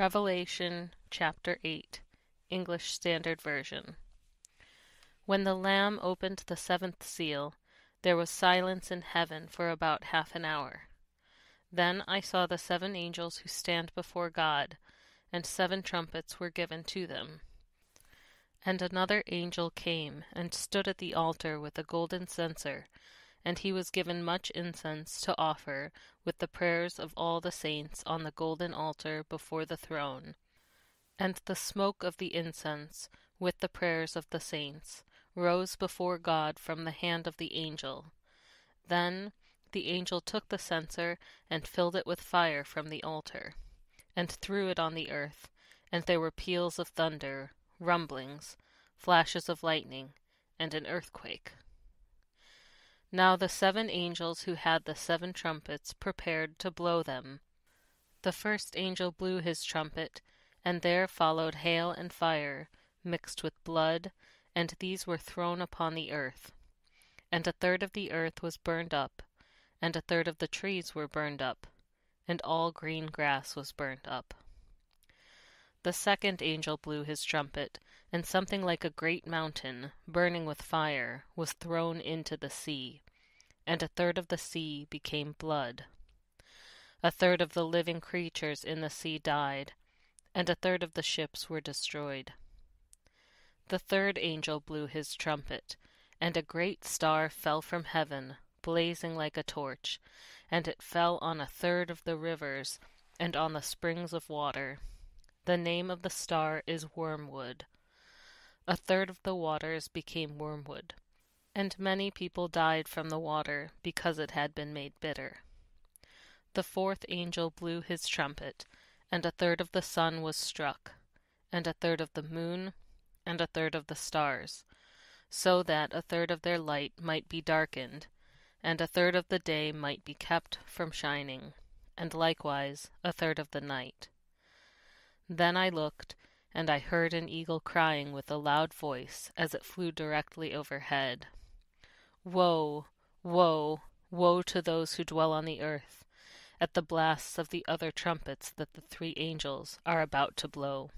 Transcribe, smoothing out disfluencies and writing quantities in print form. Revelation chapter 8, English Standard Version. When the Lamb opened the seventh seal, there was silence in heaven for about half an hour. Then I saw the seven angels who stand before God, and seven trumpets were given to them. And another angel came and stood at the altar with a golden censer, and he was given much incense to offer with the prayers of all the saints on the golden altar before the throne. And the smoke of the incense, with the prayers of the saints, rose before God from the hand of the angel. Then the angel took the censer and filled it with fire from the altar, and threw it on the earth, and there were peals of thunder, rumblings, flashes of lightning, and an earthquake. Now the seven angels who had the seven trumpets prepared to blow them. The first angel blew his trumpet, and there followed hail and fire, mixed with blood, and these were thrown upon the earth. And a third of the earth was burned up, and a third of the trees were burned up, and all green grass was burned up. The second angel blew his trumpet, and something like a great mountain, burning with fire, was thrown into the sea, and a third of the sea became blood. A third of the living creatures in the sea died, and a third of the ships were destroyed. The third angel blew his trumpet, and a great star fell from heaven, blazing like a torch, and it fell on a third of the rivers and on the springs of water. The name of the star is Wormwood. A third of the waters became wormwood, and many people died from the water because it had been made bitter. The fourth angel blew his trumpet, and a third of the sun was struck, and a third of the moon, and a third of the stars, so that a third of their light might be darkened, and a third of the day might be kept from shining, and likewise a third of the night. Then I looked, and I heard an eagle crying with a loud voice as it flew directly overhead. Woe, woe, woe to those who dwell on the earth, at the blasts of the other trumpets that the three angels are about to blow.